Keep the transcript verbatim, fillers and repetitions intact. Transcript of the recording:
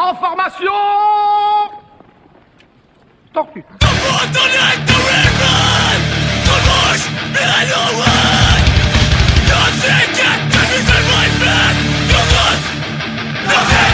En formation. Tortue. Nothing!